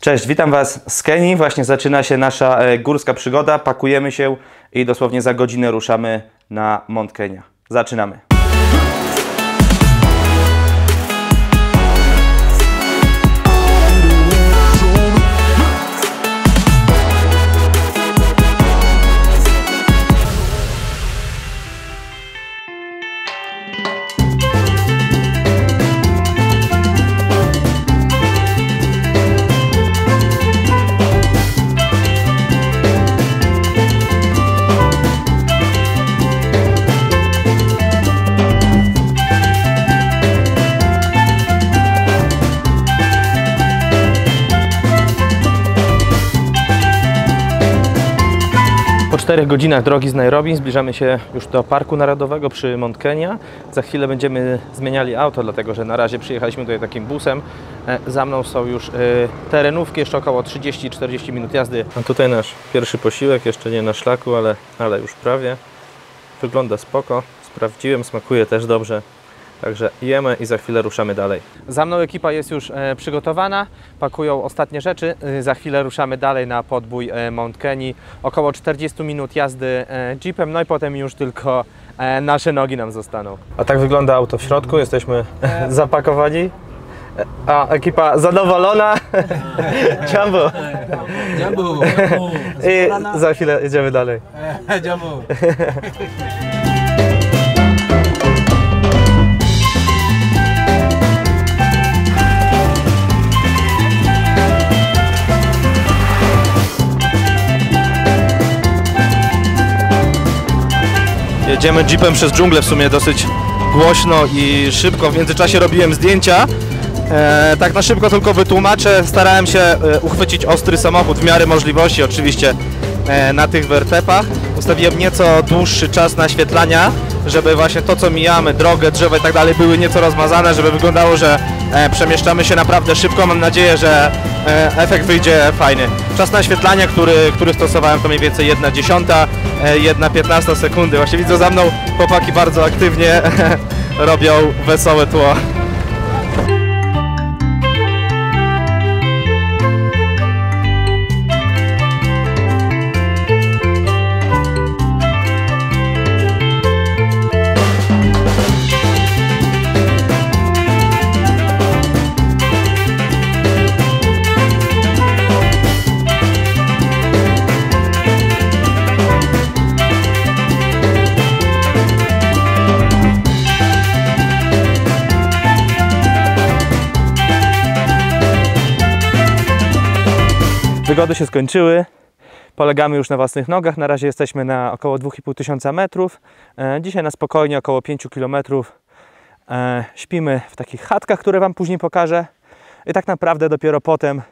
Cześć, witam Was z Kenii. Właśnie zaczyna się nasza górska przygoda. Pakujemy się i dosłownie za godzinę ruszamy na Mount Kenya. Zaczynamy. W 4 godzinach drogi z Nairobi zbliżamy się już do Parku Narodowego przy Mount Kenya. Za chwilę będziemy zmieniali auto, dlatego że na razie przyjechaliśmy tutaj takim busem. Za mną są już terenówki, jeszcze około 30-40 minut jazdy. A tutaj nasz pierwszy posiłek, jeszcze nie na szlaku, ale już prawie. Wygląda spoko, sprawdziłem, smakuje też dobrze. Także jemy i za chwilę ruszamy dalej. Za mną ekipa jest już przygotowana, pakują ostatnie rzeczy. Za chwilę ruszamy dalej na podbój Mount Kenii. Około 40 minut jazdy jeepem, no i potem już tylko nasze nogi nam zostaną. A tak wygląda auto w środku, jesteśmy zapakowani. A ekipa zadowolona. Jumbo. Jumbo. I za chwilę jedziemy dalej. Jumbo. Jedziemy jeepem przez dżunglę, w sumie dosyć głośno i szybko. W międzyczasie robiłem zdjęcia. Tak na szybko tylko wytłumaczę. Starałem się uchwycić ostry samochód w miarę możliwości, oczywiście na tych wertepach. Ustawiłem nieco dłuższy czas naświetlania, żeby właśnie to, co mijamy, drogę, drzewa i tak dalej, były nieco rozmazane, żeby wyglądało, że przemieszczamy się naprawdę szybko. Mam nadzieję, że efekt wyjdzie fajny. Czas naświetlania, który stosowałem, to mniej więcej 1/10, 1/15 sekundy. Właśnie widzę za mną, chłopaki bardzo aktywnie robią wesołe tło. Wygody się skończyły, polegamy już na własnych nogach, na razie jesteśmy na około 2500 metrów, dzisiaj na spokojnie około 5 km śpimy w takich chatkach, które Wam później pokażę i tak naprawdę dopiero potem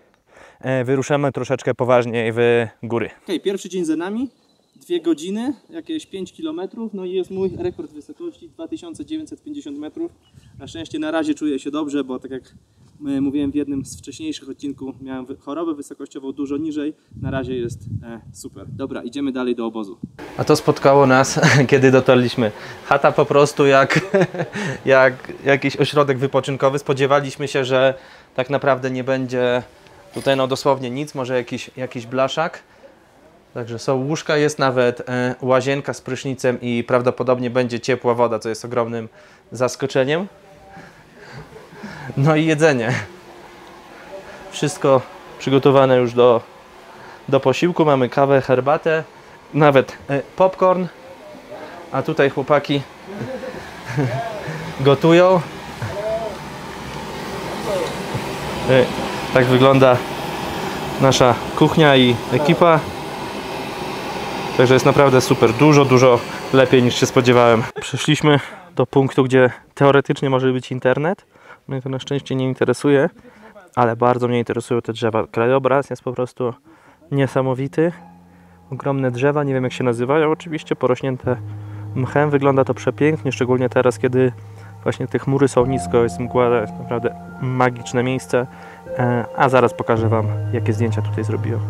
wyruszamy troszeczkę poważniej w góry. Okay, pierwszy dzień za nami, 2 godziny, jakieś 5 km, no i jest mój rekord wysokości 2950 metrów. Na szczęście na razie czuję się dobrze, bo tak jak mówiłem w jednym z wcześniejszych odcinków, miałem chorobę wysokościową dużo niżej, na razie jest super. Dobra, idziemy dalej do obozu. A to spotkało nas, kiedy dotarliśmy. Chata po prostu jak jakiś ośrodek wypoczynkowy. Spodziewaliśmy się, że tak naprawdę nie będzie tutaj no dosłownie nic, może jakiś blaszak. Także są łóżka, jest nawet łazienka z prysznicem i prawdopodobnie będzie ciepła woda, co jest ogromnym zaskoczeniem. No i jedzenie. Wszystko przygotowane już do posiłku. Mamy kawę, herbatę, nawet popcorn. A tutaj chłopaki gotują. Tak wygląda nasza kuchnia i ekipa. Także jest naprawdę super. Dużo lepiej niż się spodziewałem. Przeszliśmy do punktu, gdzie teoretycznie może być internet. Mnie to na szczęście nie interesuje, ale bardzo mnie interesują te drzewa. Krajobraz jest po prostu niesamowity. Ogromne drzewa, nie wiem jak się nazywają, oczywiście porośnięte mchem. Wygląda to przepięknie, szczególnie teraz, kiedy właśnie te chmury są nisko, jest mgła, to jest naprawdę magiczne miejsce. A zaraz pokażę Wam, jakie zdjęcia tutaj zrobiłem.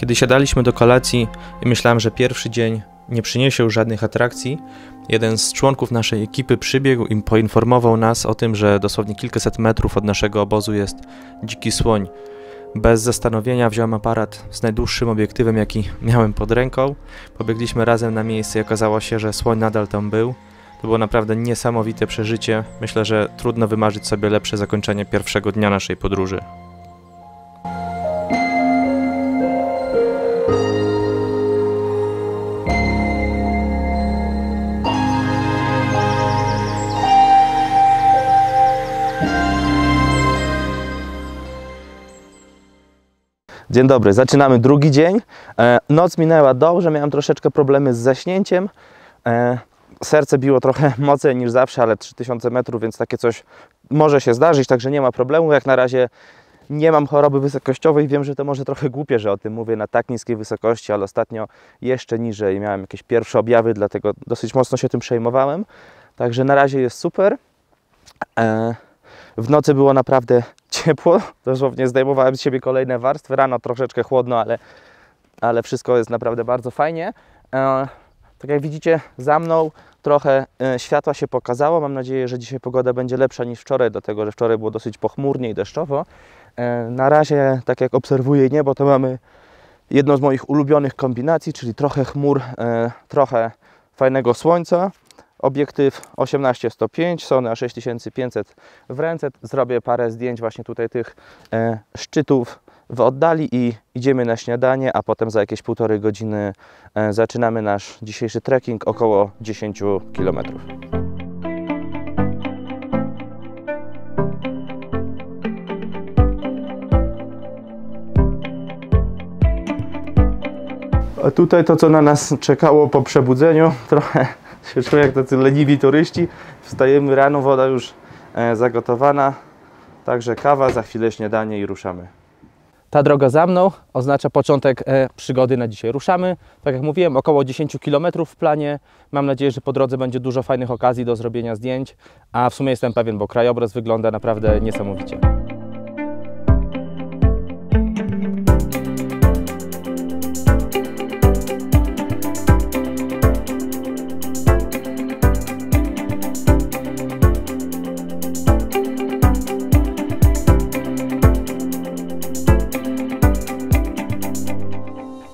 Kiedy siadaliśmy do kolacji i myślałem, że pierwszy dzień nie przyniesie już żadnych atrakcji, jeden z członków naszej ekipy przybiegł i poinformował nas o tym, że dosłownie kilkaset metrów od naszego obozu jest dziki słoń. Bez zastanowienia wziąłem aparat z najdłuższym obiektywem, jaki miałem pod ręką. Pobiegliśmy razem na miejsce i okazało się, że słoń nadal tam był. To było naprawdę niesamowite przeżycie. Myślę, że trudno wymarzyć sobie lepsze zakończenie pierwszego dnia naszej podróży. Dzień dobry, zaczynamy drugi dzień. Noc minęła dobrze, miałem troszeczkę problemy z zaśnięciem. Serce biło trochę mocniej niż zawsze, ale 3000 metrów, więc takie coś może się zdarzyć, także nie ma problemu. Jak na razie nie mam choroby wysokościowej. Wiem, że to może trochę głupie, że o tym mówię na tak niskiej wysokości, ale ostatnio jeszcze niżej miałem jakieś pierwsze objawy, dlatego dosyć mocno się tym przejmowałem. Także na razie jest super. W nocy było naprawdę ciepło, dosłownie zdejmowałem z siebie kolejne warstwy, rano troszeczkę chłodno, ale wszystko jest naprawdę bardzo fajnie. Tak jak widzicie, za mną trochę światła się pokazało, mam nadzieję, że dzisiaj pogoda będzie lepsza niż wczoraj, dlatego że wczoraj było dosyć pochmurnie i deszczowo. Na razie, tak jak obserwuję niebo, to mamy jedną z moich ulubionych kombinacji, czyli trochę chmur, trochę fajnego słońca. Obiektyw 18-105, Sony A6500 w ręce. Zrobię parę zdjęć właśnie tutaj tych szczytów w oddali i idziemy na śniadanie, a potem za jakieś 1,5 godziny zaczynamy nasz dzisiejszy trekking, około 10 km. A tutaj to, co na nas czekało po przebudzeniu, trochę się czuję jak tacy leniwi turyści. Wstajemy rano, woda już zagotowana, także kawa, za chwilę śniadanie i ruszamy. Ta droga za mną oznacza początek przygody na dzisiaj. Ruszamy, tak jak mówiłem, około 10 km w planie. Mam nadzieję, że po drodze będzie dużo fajnych okazji do zrobienia zdjęć, a w sumie jestem pewien, bo krajobraz wygląda naprawdę niesamowicie.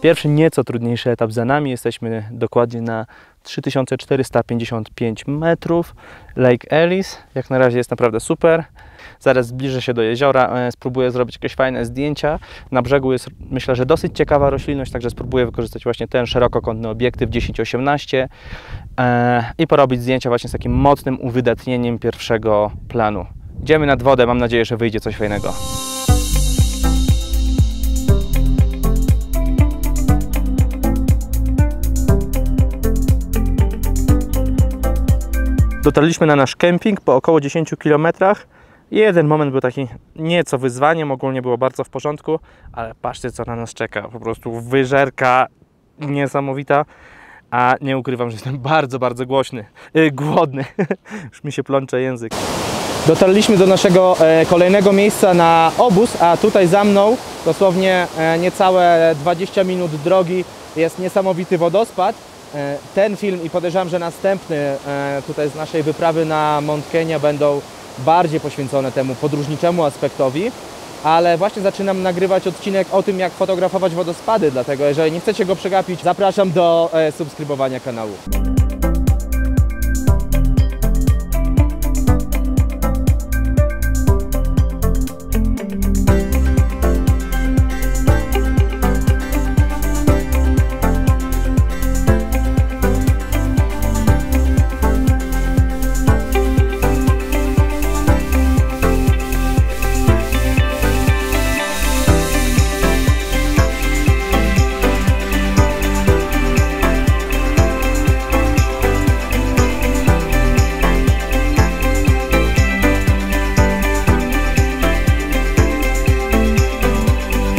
Pierwszy, nieco trudniejszy etap za nami. Jesteśmy dokładnie na 3455 metrów. Lake Ellis. Jak na razie jest naprawdę super. Zaraz zbliżę się do jeziora. Spróbuję zrobić jakieś fajne zdjęcia. Na brzegu jest, myślę, że dosyć ciekawa roślinność, także spróbuję wykorzystać właśnie ten szerokokątny obiektyw 10-18 i porobić zdjęcia właśnie z takim mocnym uwydatnieniem pierwszego planu. Idziemy nad wodę. Mam nadzieję, że wyjdzie coś fajnego. Dotarliśmy na nasz kemping po około 10 km. Jeden moment był taki nieco wyzwaniem, ogólnie było bardzo w porządku, ale patrzcie, co na nas czeka. Po prostu wyżerka niesamowita, a nie ukrywam, że jestem bardzo, bardzo głodny. Już mi się plącze język. Dotarliśmy do naszego kolejnego miejsca na obóz, a tutaj za mną dosłownie niecałe 20 minut drogi jest niesamowity wodospad. Ten film i podejrzewam, że następny tutaj z naszej wyprawy na Mount Kenia będą bardziej poświęcone temu podróżniczemu aspektowi, ale właśnie zaczynam nagrywać odcinek o tym, jak fotografować wodospady, dlatego jeżeli nie chcecie go przegapić, zapraszam do subskrybowania kanału.